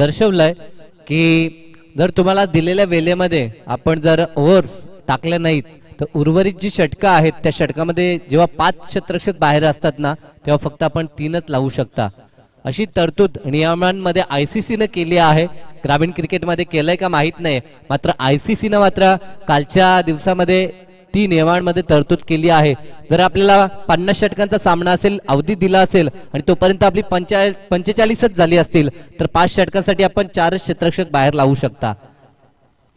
दर्शवलंय की जर तुम्हाला दिलेल्या वेळेमध्ये आपण जर ओव्हर्स टाकले नाहीत तर उर्वरित जी षटक आहेत त्या षटकामध्ये जेव्हा 5 क्षेत्रक्षक बाहेर असतात ना तेव्हा फक्त आपण 3च लावू शकता अशी तरतूद नियमांमध्ये आयसीसी ने केली आहे। ग्रामीण क्रिकेट मध्ये केलंय का माहित नाही, मात्र आयसीसी ने मात्र कालच्या दिवसामध्ये ती नियमांमध्ये तरतूद केली आहे। जर आपल्याला 50 षटकांचा सामना असेल, अवधी दिला असेल आणि तोपर्यंत आपली 45च झाली असतील तर 5 षटकांसाठी आपण 4 क्षेत्रक्षक बाहेर लावू शकता।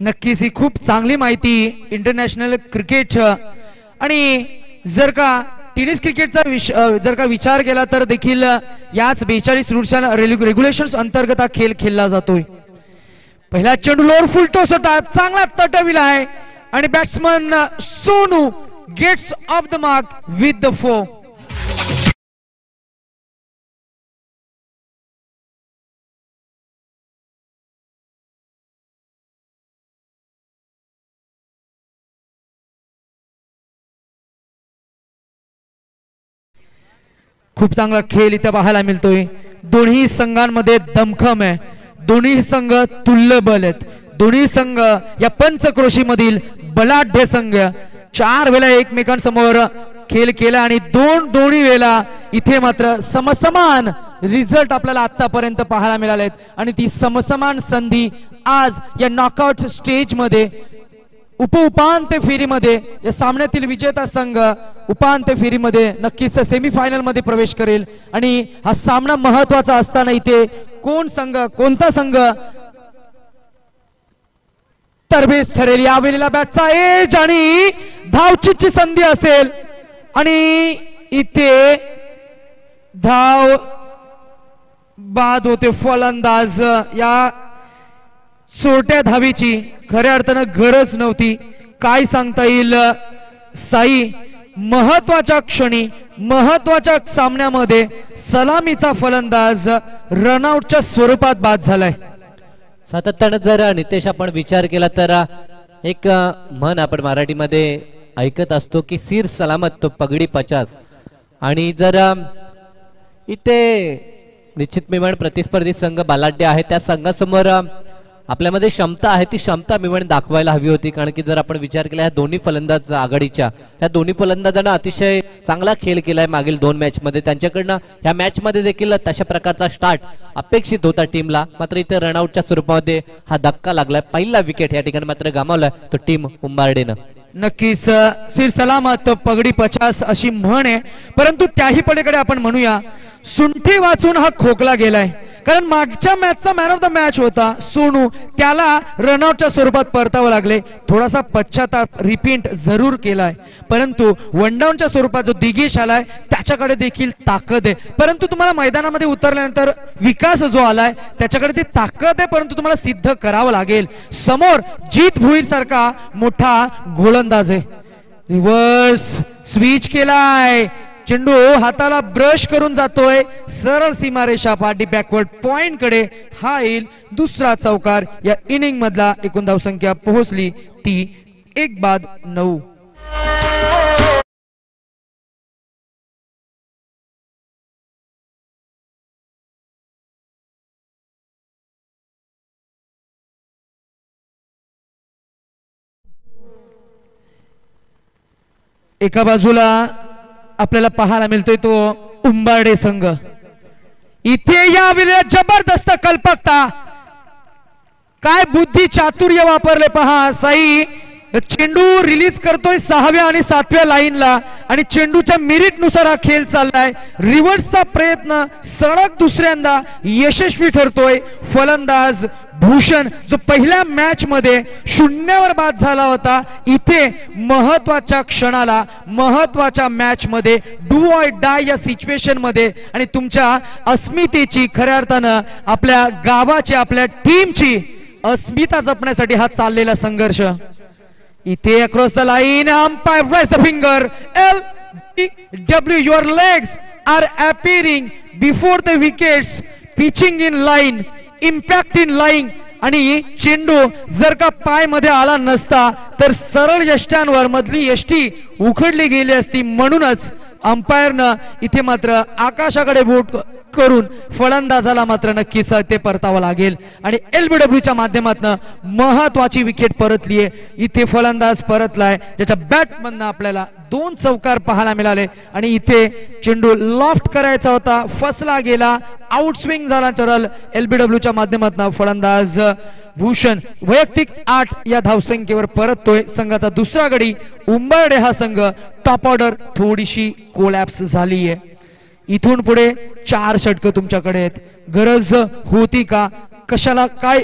नक्कीच ही खूप चांगली माहिती इंटरनॅशनल क्रिकेट आणि जर का टेनिस क्रिकेटचा जर का विचार केला तर देखील याच 42 रूल्सच्या रेग्युलेशन्स अंतर्गत हा खेळ खेळला जातोय। पहिला चेंडूलोर फुल टॉस होता, चांगला तटविला आहे आणि batsman Sonu gets off the mark with the 4। खूप चांगला खेळ इथे पाहायला मिळतोय। दोन्ही संघांमध्ये दमखम आहे, दोन्ही संघ तुल्यबल आहेत, दोन्ही संघ या पंचक्रोशी मधील बलाढ्य संघ 4 वेळा एकमेकांसमोर खेळ केला आणि दोन्ही वेळा इथे मात्र समसमान रिझल्ट आपल्याला आतापर्यंत पाहायला मिळालेत आणि ती समसमान संधी आज या नॉकआउट स्टेज मध्ये उपांत्य फेरीमध्ये या सामन्यातील विजेता संघ उपांत्य फेरीमध्ये नक्कीच सेमीफायनल मध्ये प्रवेश करेल आणि हा सामना महत्त्वाचा असताना इथे कोणता संघ तरबेज ठरेल। यावेळेला बॅटचा एज आणि धावचीची संधी असेल आणि इथे धाव बाद होते फलंदाज। या छोट्या धावीची खऱ्या अर्थानं गरज नव्हती, काय सांगता येईल साई। महत्वाच्या क्षणी महत्वाच्या सामन्यामध्ये सलामीचा फलंदाज रनआउटच्या स्वरूपात बाद झालाय। सातत्याने जर नितेश आपण विचार केला तर एक म्हण आपण मराठीमध्ये ऐकत असतो की सिर सलामत तो पगडी 50। आणि जर इथे निश्चित मिळवण प्रतिस्पर्धी संघ बलाढ्य आहे, त्या संघासमोर आपल्यामध्ये क्षमता आहे ती क्षमता मिळवून दाखवायला हवी होती। कारण की जर आपण विचार केला ह्या दोन्ही फलंदाज आघाडीच्या ह्या दोन्ही फलंदाजांना अतिशय चांगला खेळ केलाय मागील 2 मॅच मध्ये, त्यांच्याकडनं ह्या मॅच मध्ये देखील तशा प्रकारचा स्टार्ट अपेक्षित होता टीमला, मात्र इथे रनआउटच्या स्वरूपामध्ये हा धक्का लागलाय। पहिला विकेट या ठिकाणी मात्र गमावलाय तो टीम उंबारडेनं। नक्कीच सिर सलामत पगडी 50 अशी म्हण आहे, परंतु त्याही पलीकडे आपण म्हणूया सुंठी वाचून हा खोकला गेलाय। कारण मागच्या मॅचचा मॅन ऑफ द मॅच होता सोनू, त्याला रनआउटच्या स्वरूपात परतावं लागले, थोडासा पश्चाताप रिपीट जरूर केलाय, परंतु वन डाऊनच्या स्वरूपात जो दिगेश आलाय त्याच्याकडे देखील ताकद आहे, परंतु तुम्हाला मैदानामध्ये उतरल्यानंतर विकास जो आलाय त्याच्याकडे ती ताकद आहे, परंतु तुम्हाला सिद्ध करावं लागेल। समोर जीत भोईर सारखा मोठा गोलंदाज आहे, रिव्हर्स स्विच केलाय, चेंडू हाताला ब्रश करून जातोय, सरळ सीमारेषा पाठी बॅकवर्ड पॉइंट कडे हा येईल। दुसरा चौकार या इनिंग मधला, एकूण धाव संख्या पोहोचली ती 1/9। एका बाजूला आपल्याला पाहायला मिळतोय तो उंबारडे संघ, इथे या वेळेला जबरदस्त कल्पकता काय बुद्धी चातुर्य वापरले पहा साई। चेंडू रिलीज करतोय 6व्या आणि 7व्या लाईनला आणि चेंडूच्या मेरिट नुसार हा खेळ चाललाय। रिव्हर्सचा प्रयत्न सलग दुसऱ्यांदा यशस्वी ठरतोय। फलंदाज भूषण जो पहिल्या मॅच मध्ये 0वर बाद झाला होता, इथे महत्वाच्या क्षणाला महत्वाच्या मॅच मध्ये डू ऑर डाय या सिच्युएशन मध्ये आणि तुमच्या अस्मितेची खऱ्या अर्थानं आपल्या गावाची आपल्या टीमची अस्मिता जपण्यासाठी हा चाललेला संघर्ष। इथे across the line umpire rise the finger LBW your legs are appearing before the wickets, pitching in line, impact in line आणि चेंडू जर का पाय मध्ये आला नसता तर सरळ यष्ट्यांवर मधली यष्टी उखडली गेली असती, म्हणूनच अंपायरनं इथे मात्र आकाशाकडे बोट करून फलंदाजाला मात्र नक्कीच ते परतावं लागेल आणि एलबीडब्ल्यूच्या माध्यमातून महत्वाची विकेट परतली आहे. इथे फलंदाज परतलाय ज्याच्या बॅटमधून आपल्याला दोन चौकार पाहायला मिळाले आणि इथे चेंडू लॉफ्ट करायचा होता, फसला गेला, आउट स्विंग झाला. चरल एलबीडब्ल्यूच्या माध्यमातून फलंदाज भूषण वैयक्तिक 8 या धावसंख्येवर परततोय. संघाचा दुसरा गडी उंबर्डे हा संघ टॉप ऑर्डर थोडीशी कोलॅप्स झाली आहे. इथून पुढे 4 षटक तुमच्याकडे आहेत. गरज होती का, कशाला काय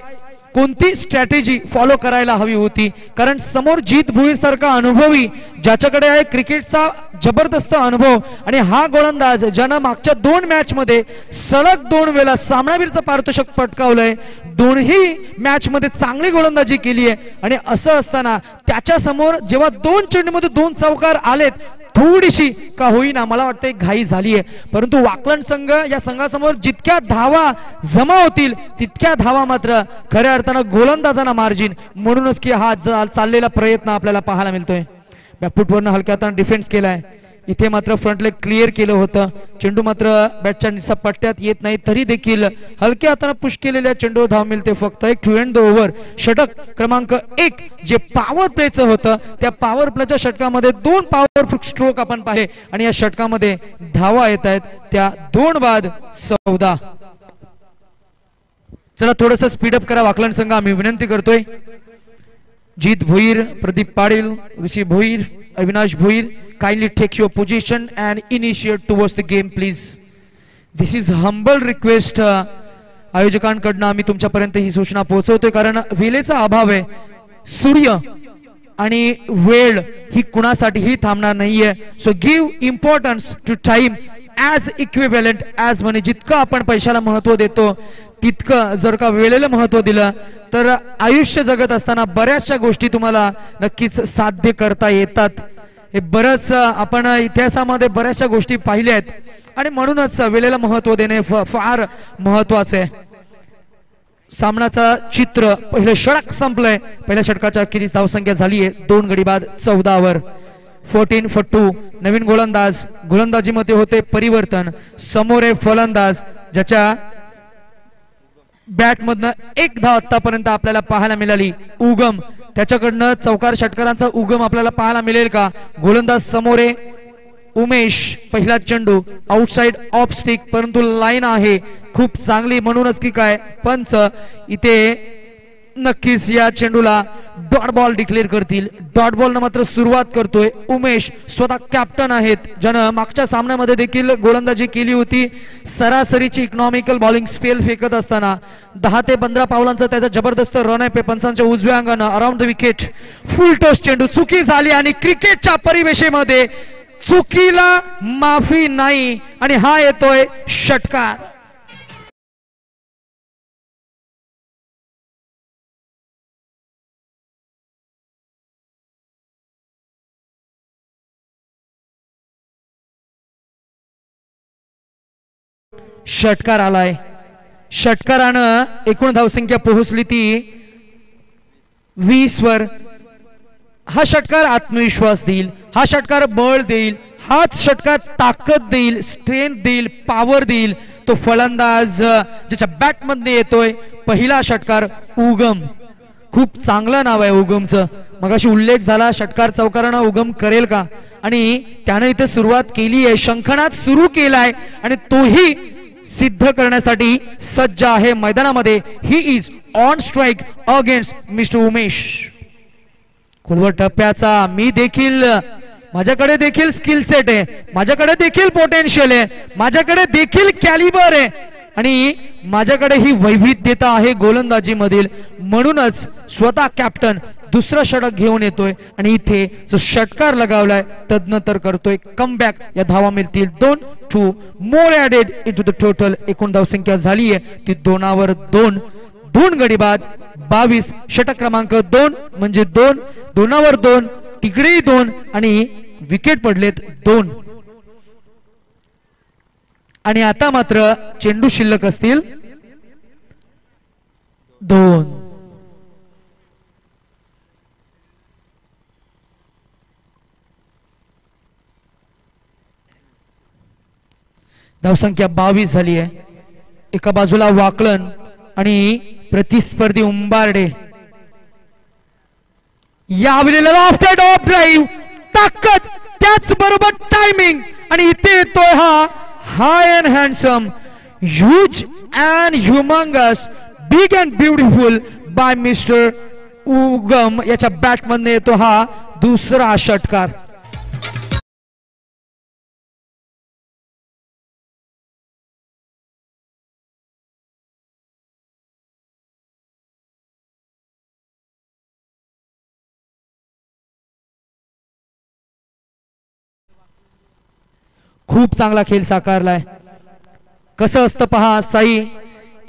कोणती स्ट्रॅटेजी फॉलो करायला हवी होती, कारण समोर जीत भोईर सारखा अनुभवी ज्याच्याकडे आहे क्रिकेटचा जबरदस्त अनुभव आणि हा गोलंदाज ज्यानं मागच्या 2 मॅच मध्ये सलग 2 वेळा सामनावीरचं पारितोषिक पटकावलंय, दोन्ही मॅच मध्ये चांगली गोलंदाजी केली आहे आणि असं असताना त्याच्यासमोर जेव्हा 2 चेंडूमध्ये 2 चौकार आलेत थोडीशी का होईना मला वाटतं घाई झाली आहे. परंतु वाकलन संघ या संघासमोर जितक्या धावा जमा होतील तितक्या धावा मात्र खऱ्या अर्थानं गोलंदाजांना मार्जिन, म्हणूनच की हा चाललेला प्रयत्न आपल्याला पाहायला मिळतोय. बॅकफुटवरनं हलक्या हातानं डिफेन्स केलाय, इथे मात्र फ्रंट लेग क्लिअर केलं होतं, चेंडू मात्र बॅटच्या पट्ट्यात येत नाही तरी देखील हलक्या हाताने पुश केलेल्या चेंडूवर धाव मिळते. फक्त एक टू एंड द ओव्हर षटक क्रमांक 1 जे पॉवर प्लेचं होतं त्या पॉवर प्लेच्या षटकामध्ये 2 पॉवरफुल स्ट्रोक आपण पाहिले आणि या षटकामध्ये धावा येत आहेत त्या 2 बाद 14. चला थोडंसं स्पीडअप करा वाकलन संघ, आम्ही विनंती करतोय. जीत भोईर, प्रदीप पाटील, ऋषी Bhoir, Abhinash Bhoir, kindly take your position and initiate towards the game, please. This is humble request. आयोजकांकडून आम्ही तुमच्यापर्यंत ही सूचना पोहोचवतोय कारण वेळेचा अभाव आहे. सूर्य आणि वेळ ही कुणासाठीही थांबणार नाहीये. So give importance to time as equivalent as money. जितकं आपण पैशाला महत्व देतो तितकं जर का वेळेला महत्व दिलं तर आयुष्य जगत असताना बऱ्याचशा गोष्टी तुम्हाला नक्कीच साध्य करता येतात. हे बरंच आपण इतिहासामध्ये बऱ्याचशा गोष्टी पाहिल्या आहेत आणि म्हणूनच वेळेला महत्व देणे फार महत्वाचं आहे. सामनाचा चित्र पहिलं षटक संपलंय. पहिल्या षटकाच्या अखेरीस धावसंख्या झालीये 2 गडी बाद 14 वर. 14 for 2. नवीन गोलंदाज, गोलंदाजीमध्ये होते परिवर्तन. समोर आहे फलंदाज ज्याच्या बॅटमधनं 1 धाव आतापर्यंत आपल्याला पाहायला मिळाली. उगम त्याच्याकडनं चौकार षटकारांचा उगम आपल्याला पाहायला मिळेल का. गोलंदाज समोर आहे उमेश. पहिला चेंडू आउटसाइड ऑफ स्टिक परंतु लाईन आहे खूप चांगली, म्हणूनच की काय पंच इथे नक्कीच या चेंडूला डॉट बॉल डिक्लेअर करतील. डॉट बॉल न मात्र सुरुवात करतोय उमेश. स्वतः कॅप्टन आहेत ज्यानं मागच्या सामन्यामध्ये देखील गोलंदाजी केली होती. सरासरीची इकॉनॉमिकल बॉलिंग स्पेल फेकत असताना 10 ते 15 पावलांचा त्याचा जबरदस्त रन आहे. पंचांच्या उजव्या अंगानं around the wicket full toss चेंडू. चुकी झाली आणि क्रिकेटच्या परिवेशेमध्ये चुकीला माफी नाही आणि हा येतोय षटकार. षटकार आलाय. षटकारानं एकूण धावसंख्या पोहोचली ती 20 वर. हा षटकार आत्मविश्वास देईल, हा षटकार बळ देईल, हाच षटकार ताकद देईल, स्ट्रेंथ देईल, पॉवर देईल. तो फलंदाज ज्याच्या बॅटमध्ये येतोय पहिला षटकार उगम. खूप चांगलं नाव आहे उगमचं. मगाशी उल्लेख झाला षटकार चौकारांना उगम करेल का आणि त्यानं इथे सुरुवात केली आहे. शंखनाद सुरू केलाय आणि तोही सिद्ध करण्यासाठी सज्ज आहे मैदानामध्ये. He is on strike against mister Umesh. खोलवर टप्प्याचा मी देखील माझ्याकडे देखील स्किल सेट आहे, माझ्याकडे देखील पोटेन्शियल आहे, माझ्याकडे देखील कॅलिबर आहे आणि माझ्याकडे ही वैविध्यता आहे गोलंदाजीमधील, म्हणूनच स्वतः कॅप्टन दुसरा षटक घेऊन येतोय आणि इथे जो षटकार लगावलाय तदनंतर करतोय कमबॅक. या धावा मिळतील 2, 2 more added in to the total. एकूण धावसंख्या झाली आहे ती 2 वर 2. 2 गडी बाद 22. षटक क्रमांक 2 म्हणजे 2, 2 वर 2, तिकडेही 2 आणि विकेट पडलेत 2 आणि आता मात्र चेंडू शिल्लक असतील 2. धावसंख्या 22 झाली आहे। एका बाजूला वाकलन आणि प्रतिस्पर्धी उंबारडे या हवेलेला आफ्टर टॉप ड्राइव ताकद त्याचबरोबर टाइमिंग आणि इथे येतोय हा high and handsome huge and humongous big and beautiful by mister Ugam याच्या बॅट मध्ये येतो हा दुसरा षटकार। खूप चांगला खेल साकारलाय। कसं असतं पहा साई,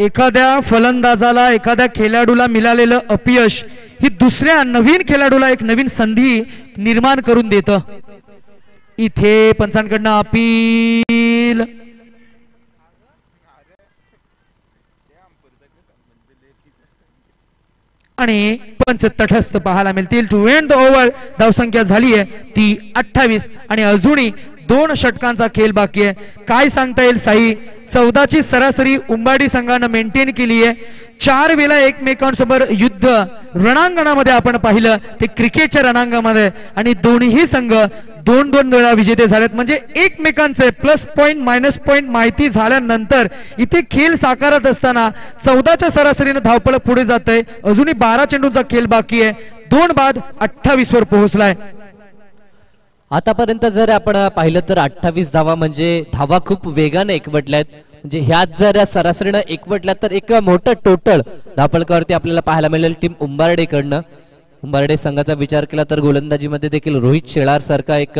एखाद्या फलंदाजाला एखाद्या खेळाडूला मिळालेलं अपयश ही दुसऱ्या नवीन खेळाडूला एक नवीन संधी निर्माण करून देतं। इथे पंचांकडनं अपील आणि पंच तटस्थ पाहायला मिळतील। टू एंड ओव्हर धावसंख्या झाली आहे ती 28 आणि अजूनही दोन षटकांचा खेल बाकी आहे। काय सांगता येईल साई, 14 ची सरासरी उंबाडी संघाने मेंटेन केली आहे। चार वेळा एकमेकांसोबत युद्ध रणांगणामध्ये आपण पाहिलं ते क्रिकेटच्या रणांगणामध्ये, आणि दोन्ही संघ दोन दोन वेळा विजेते झालेत। म्हणजे एकमेकांचे प्लस पॉइंट मायनस पॉइंट माहिती झाल्यानंतर इथे खेळ साकारत असताना 14 च्या सरासरीने धावपळ पुढे जाते। अजूनही 12 चेंडूंचा खेळ बाकी आहे, दोन बाद 28 वर पोहोचलाय। आतापर्यंत जर आपण पाहिलं तर 28 धावा म्हणजे धावा खूप वेगाने एकवटल्यात, म्हणजे ह्यात जर सरासरीनं एकवटल्या तर एक मोठं टोटल धावपळकावरती आपल्याला पाहायला मिळेल टीम उंबारडेकडनं। उंबारडे संघाचा विचार केला तर गोलंदाजीमध्ये देखील रोहित शेलार सारखा एक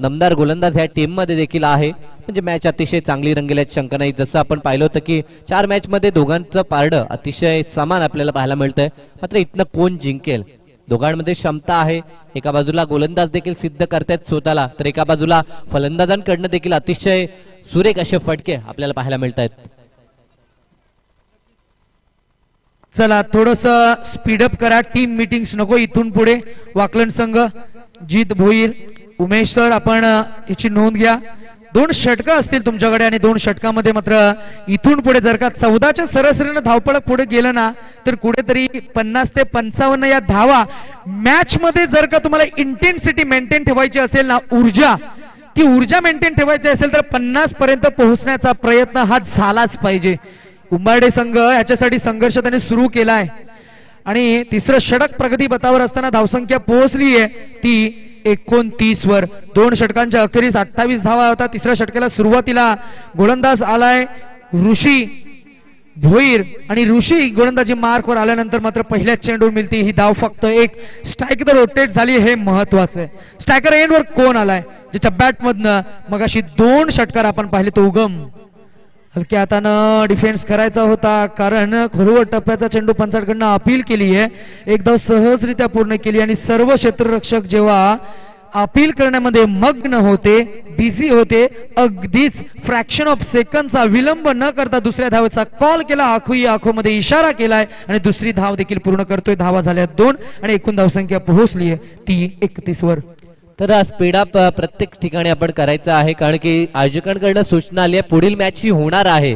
नमदार गोलंदाज ह्या टीममध्ये देखील आहे। म्हणजे मॅच अतिशय चांगली रंगलेल्यात शंका नाही। जसं आपण पाहिलं होतं की चार मॅचमध्ये दोघांचं पारडं अतिशय समान आपल्याला पाहायला मिळतंय, मात्र इथनं कोण जिंकेल दोघांमध्ये क्षमता आहे। एका बाजूला गोलंदाज देखील सिद्ध करतायत स्वतःला, तर एका बाजूला फलंदाजांकडनं देखील अतिशय सुरेख असे फटके आपल्याला पाहायला मिळत आहेत। चला थोडंसं स्पीड अप करा, टीम मीटिंग्स नको इथून पुढे। वाकलन संघ, जीत भोईर, उमेश सर आपण याची नोंद घ्या। दोन षटकं असतील तुमच्याकडे आणि दोन षटकामध्ये मात्र इथून पुढे जर का 14 सरासरीनं धावपळ पुढे गेलं ना तर कुठेतरी 50 ते 55 या धावा मॅच मध्ये जर का तुम्हाला इंटेन्सिटी मेंटेन ठेवायची असेल ना, ऊर्जा, ती ऊर्जा मेंटेन ठेवायची असेल तर 50 पर्यंत पोहोचण्याचा प्रयत्न हा झालाच पाहिजे। उंबारडे संघ याच्यासाठी संघर्ष त्याने सुरू केला आहे आणि तिसरं षटक प्रगती पथावर असताना धावसंख्या पोहोचली आहे ती 29 वर। दोन षटकांच्या अखेरीस 28 धावा होता। तिसऱ्या षटकाला सुरुवातीला गोलंदाज आलाय ऋषी भोईर आणि ऋषी गोलंदाजी मार्कवर आल्यानंतर मात्र पहिल्याच चेंडूवर मिळते ही धाव फक्त एक स्ट्राइक द रोटेट झाली, हे महत्वाचं आहे। स्ट्रायकर एंडवर कोण आलाय, ज्याच्या बॅटमधनं मग अशी दोन षटकार आपण पाहिले तो उगम हलक्या हातानं डिफेन्स करायचा होता, कारण खोलवर टप्प्याचा चेंडू पंचांकडनं अपील केली आहे, एकदा सहजरित्या पूर्ण केली। आणि सर्व क्षेत्ररक्षक जेव्हा अपील करण्यामध्ये मग्न होते, बिझी होते, अगदीच फ्रॅक्शन ऑफ सेकंडचा विलंब न करता दुसऱ्या धावेचा कॉल केला, आखोई आखोमध्ये इशारा केलाय आणि दुसरी धाव देखील पूर्ण करतोय। धावा झाल्या दोन आणि एकूण धावसंख्या पोहोचली आहे ती 31 वर। तर स्पीड अप प्रत्येक ठिकाणी आपण करायचं आहे, कारण की आयोजकांकडनं सूचना आली आहे पुढील मॅच ही होणार आहे।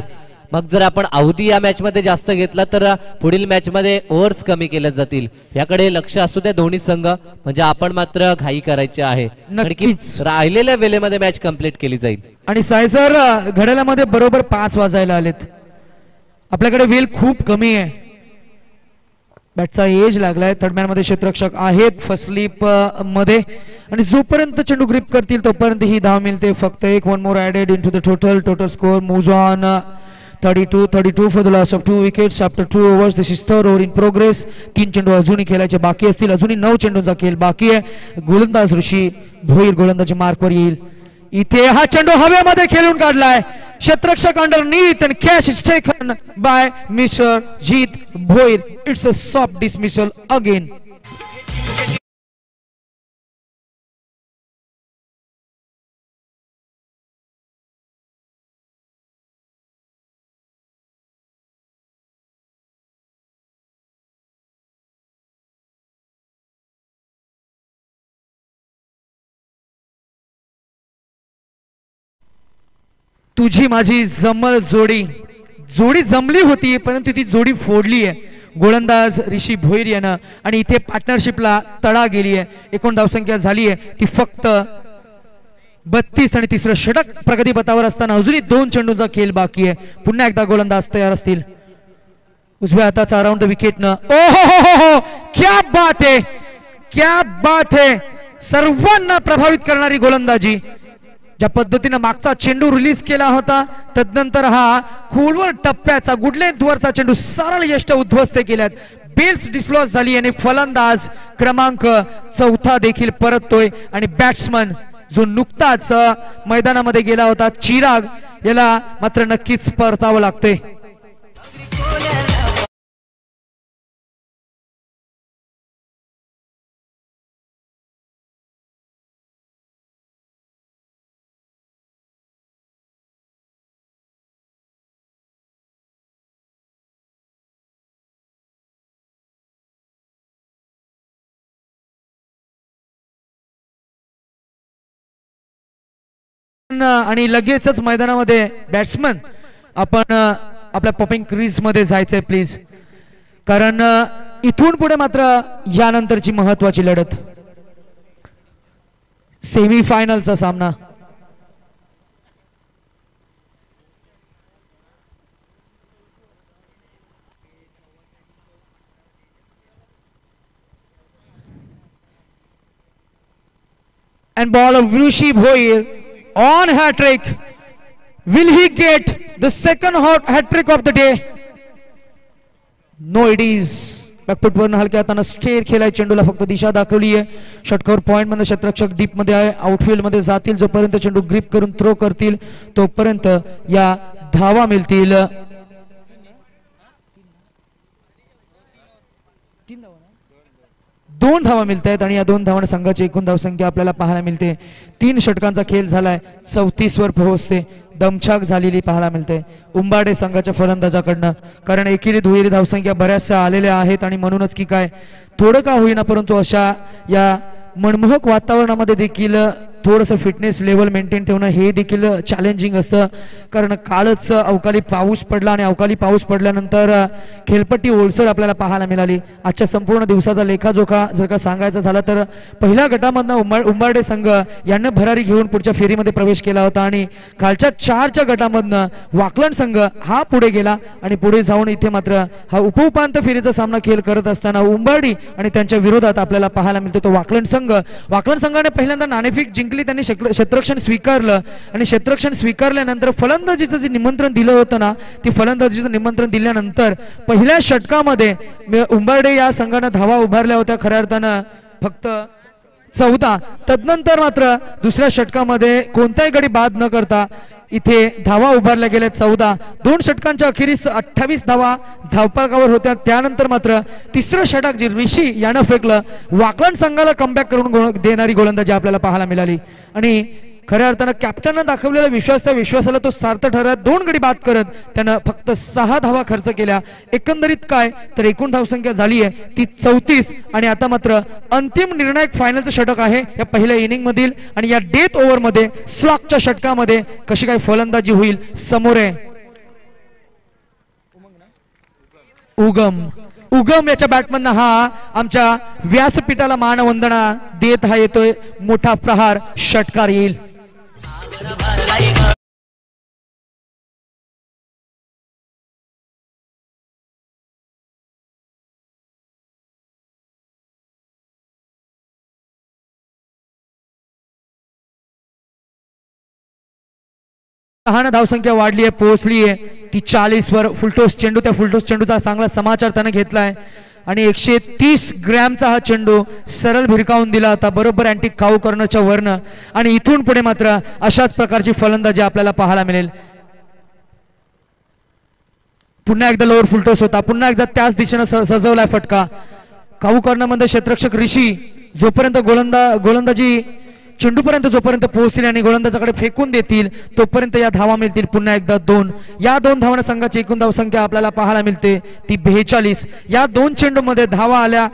मग जर आपण अवधी या मॅचमध्ये जास्त घेतला तर पुढील मॅचमध्ये ओव्हर्स कमी केल्या जातील, याकडे लक्ष असू द्या दोन्ही संघ। म्हणजे आपण मात्र घाई करायची आहे, नक्कीच राहिलेल्या वेळेमध्ये मॅच कंप्लीट केली जाईल। आणि साई सर घड्याळामध्ये बरोबर 5 वाजायला आलेत, आपल्याकडे वेळ खूप कमी आहे, बॅटचा एज लागलाय, थर्डमॅन मध्ये क्षेत्ररक्षक आहेत फसलीप मध्ये आणि जोपर्यंत चेंडू ग्रिप करतील तोपर्यंत ही धाव मिळते। फक्त एक one more added in to the total. Total score moves on 32 for the loss of 2 wickets after 2 overs. This is third over in progress. 3 चेंडू अजूनही खेळायचे बाकी असतील, अजूनही 9 चेंडूंचा खेळ बाकी आहे। गोलंदाज ऋषी भोईर गोलंदाजी मार्कवर येईल, इथे हा चेंडू हवेमध्ये खेळून काढलाय, क्षेत्ररक्षक अंडरनीथ आणि catch is taken by mister Jeet Bhoir. It's a soft dismissal again. तुझी माझी जमल जोडी, जोडी जमली होती परंतु ती जोडी फोडली आहे गोलंदाज ऋषी भोईर यानं आणि इथे पार्टनरशिपला तडा गेली आहे. एकूण धावसंख्या झाली आहे ती फक्त 32 आणि तिसरं षटक प्रगतीपथावर असताना अजूनही 2 चेंडूंचा खेळ बाकी आहे. पुन्हा एकदा गोलंदाज तयार असतील उजव्या हाताचा अराउंड द विकेट न. ओ हो हो हो, क्या बात आहे, क्या बात आहे. सर्वांना प्रभावित करणारी गोलंदाजी, ज्या पद्धतीने मागचा चेंडू रिलीज केला होता तदनंतर हा खोलवर टप्प्याचा गुडलेंथवरचा चेंडू सरळ यष्ट उद्ध्वस्त केल्यात. बेल्स डिस्लॉस झाली आणि फलंदाज क्रमांक 4 देखील परततोय आणि बॅट्समन जो नुकताच मैदानामध्ये गेला होता चिराग याला मात्र नक्कीच परतावं लागतंय. आणि लगेचच मैदानामध्ये बॅट्समन आपण आपल्या पॉपिंग क्रीज मध्ये जायचंय प्लीज, कारण इथून पुढे मात्र यानंतरची महत्त्वाची लढत सेमीफायनलचा सामना. And ball of Rishi Bhoir on hat trick. Will he get the second hat trick of the day? No, it is. Back foot वर हलक्या हाताने स्टेअर खेळाय, चेंडूला फक्त दिशा दाखवली आहे. षटकावर पॉइंट मध्ये क्षेत्ररक्षक डीप मध्ये आहे, आउटफील्ड मध्ये जातील, जोपर्यंत चेंडू ग्रिप करून थ्रो करतील तोपर्यंत या धावा मिळतील. दोन धावा मिलता है आणि या दोन धावांना संघाची एकूण धावसंख्या आपल्याला पाहायला मिळते. 3 षटकांचा खेळ झालाय, 34 वर पोहोचते, दमछाक झालेली पाहायला मिळते उंबाडे संघाच्या फलंदाजाकडनं, कारण एकेरी दुहेरी धावसंख्या बऱ्याचशा आलेल्या आहेत आणि म्हणूनच की काय थोडं का होईना परंतु अशा या मनमोहक वातावरणामध्ये देखील थोडंसं फिटनेस लेवल मेंटेन ठेवणं हे देखील चॅलेंजिंग असतं, कारण कालच अवकाळी पाऊस पडला आणि अवकाळी पाऊस पडल्यानंतर खेळपट्टी ओलसर आपल्याला पाहायला मिळाली. आजच्या संपूर्ण दिवसाचा लेखाजोखा जर का सांगायचा झाला तर पहिल्या गटामधनं उंबाडे संघ यांना भरारी घेऊन पुढच्या फेरीमध्ये प्रवेश केला होता आणि खालच्या 4च्या गटामधनं वाकलन संघ हा पुढे गेला आणि पुढे जाऊन इथे मात्र हा उपउपांत्य फेरीचा सामना खेळ करत असताना उंबाडी आणि त्यांच्या विरोधात आपल्याला पाहायला मिळतो तो वाकलन संघ. वाकलन संघाने पहिल्यांदा नाणेफेक जिंकली, त्यांनी क्षेत्ररक्षण स्वीकारलं आणि क्षेत्ररक्षण स्वीकारल्यानंतर फलंदाजीचं जे निमंत्रण दिलं होतं ना ती फलंदाजीचं निमंत्रण दिल्यानंतर पहिल्या षटकामध्ये उंबाडे या संघानं धावा उभारल्या होत्या खऱ्या अर्थानं फक्त 14. तदनंतर मात्र दुसऱ्या षटकामध्ये कोणताही गडी बाद न करता इथे धावा उभारल्या गेल्या 14. 2 षटकांच्या अखेरीस 28 धावा धावफलकावर होत्या. त्यानंतर मात्र तिसरं षटक जे ऋषी यानं फेकलं वाकलन संघाला कमबॅक करून देणारी गोलंदाजी आपल्याला पाहायला मिळाली आणि खऱ्या अर्थानं कॅप्टननं दाखवलेला विश्वास त्या विश्वासाला तो सार्थ ठरत 2 गडी बाद करत त्यानं फक्त 6 धावा खर्च केल्या. एकंदरीत काय तर एकूण धावसंख्या झाली आहे ती 34 आणि आता मात्र अंतिम निर्णायक फायनलचं षटक आहे या पहिल्या इनिंगमधील आणि या डेथ ओव्हरमध्ये स्लॉकच्या षटकामध्ये कशी काय फलंदाजी होईल समोर आहे. उगम उगम याच्या बॅटमधनं हा आमच्या व्यासपीठाला मानवंदना देत हा येतोय मोठा प्रहार, षटकार येईल. धावसंख्या वाढली आहे, पोहोचली आहे ती 40 वर. फुलटोस चेंडू, त्या फुलटोस चेंडूचा चांगला समाचार त्यानं घेतलाय आणि 130 ग्रॅमचा हा चेंडू सरळ भिरकावून दिला होता बरोबर अँटी काऊ कर्नरच्या वरनं आणि इथून पुढे मात्र अशाच प्रकारची फलंदाजी आपल्याला पाहायला मिळेल. पुन्हा एकदा लोअर फुलटोस होता, पुन्हा एकदा त्याच दिशेनं सजवलाय फटका. काऊ कर्नरमध्ये क्षेत्ररक्षक ऋषी जोपर्यंत गोलंदाजी चेंडूपर्यंत जोपर्यंत पोहोचतील आणि गोलंदाजाकडे फेकून देतील तोपर्यंत या धावा मिळतील. पुन्हा एकदा 2, या 2 धावांना संघाची एकूण धावसंख्या आपल्याला पाहायला मिळते ती 42. या 2 चेंडूमध्ये धावा आल्या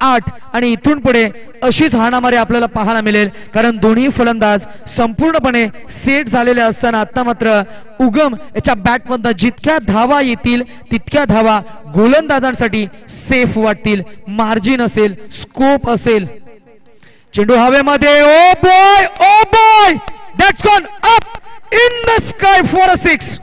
8 आणि इथून पुढे अशीच हाणामारी आपल्याला पाहायला मिळेल, कारण दोन्ही फलंदाज संपूर्णपणे सेट झालेले असताना आता मात्र उगम याच्या बॅटमधून जितक्या धावा येतील तितक्या धावा गोलंदाजांसाठी सेफ वाटतील. मार्जिन असेल, स्कोप असेल. चेंडू हवेमध्ये, oh boy, oh boy, that's gone up in the sky for a 6.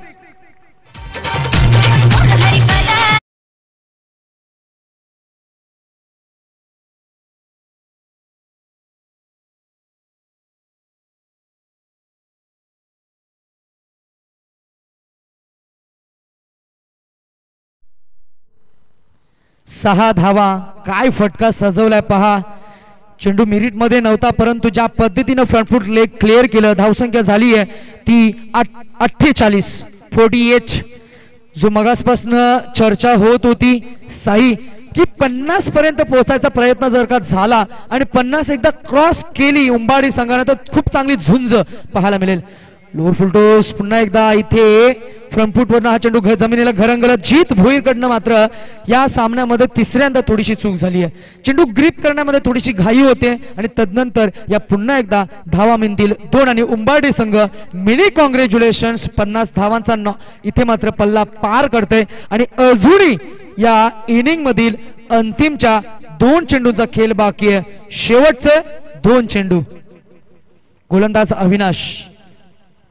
सहा धावा, काय फटका सजवलाय पहा. चेंडू मिरिट मध्ये नव्हता, परंतु ज्या पद्धतीने फ्रंटफूट लेग क्लिअर केलं, धावसंख्या झाली आहे ती 48, 48. जो मगासपासून चर्चा होत होती साई की 50 पर्यंत पोहोचायचा प्रयत्न जर का झाला आणि 50 एकदा क्रॉस केली उंबाडी संघाने तर खूप चांगली झुंज पाहायला मिळेल. लोअर फुलटोस पुन्हा एकदा इथे फ्रंटफूट वरनं हा चेंडू जमिनीला घरंगळत. जीत भोईर कडनं मात्र या सामन्यामध्ये तिसऱ्यांदा थोडीशी चूक झाली आहे. चेंडू ग्रीप करण्यामध्ये थोडीशी घाई होते आणि तदनंतर या पुन्हा एकदा धावा मिळतील 2 आणि उंबार्डे संघ मिनी कॉंग्रॅच्युलेशन्स 50 धावांचा इथे मात्र पल्ला पार करते आणि अजूनही या इनिंग मधील अंतिमच्या 2 चेंडूंचा खेळ बाकी आहे. शेवटचे 2 चेंडू. गोलंदाज अविनाश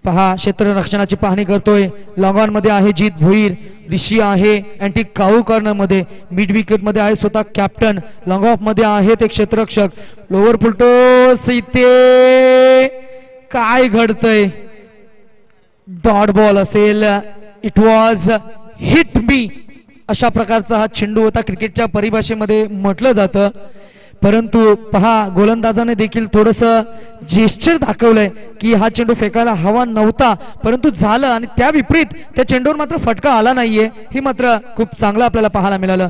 पहा क्षेत्ररक्षणाची पाहणी करतोय. लॉंग ऑन मध्ये आहे जीत भोईर, ऋषी आहे अँटी काऊ कॉर्नर मध्ये, मिड विकेट मध्ये आहे स्वतः कॅप्टन, लॉंग ऑफ मध्ये आहे ते क्षेत्ररक्षक. लोअर फुलटोस इथे काय घडतंय? डॉट बॉल असेल. इट वॉज हिट मी अशा प्रकारचा हा चेंडू होता, क्रिकेटच्या परिभाषेमध्ये म्हटलं जातं. परंतु पहा गोलंदाजाने देखील थोडंसं जेस्चर दाखवलंय की हा चेंडू फेकायला हवा नव्हता, परंतु झालं आणि त्या विपरीत त्या चेंडूवर मात्र फटका आला नाहीये, हे मात्र खूप चांगलं आपल्याला पाहायला मिळालं.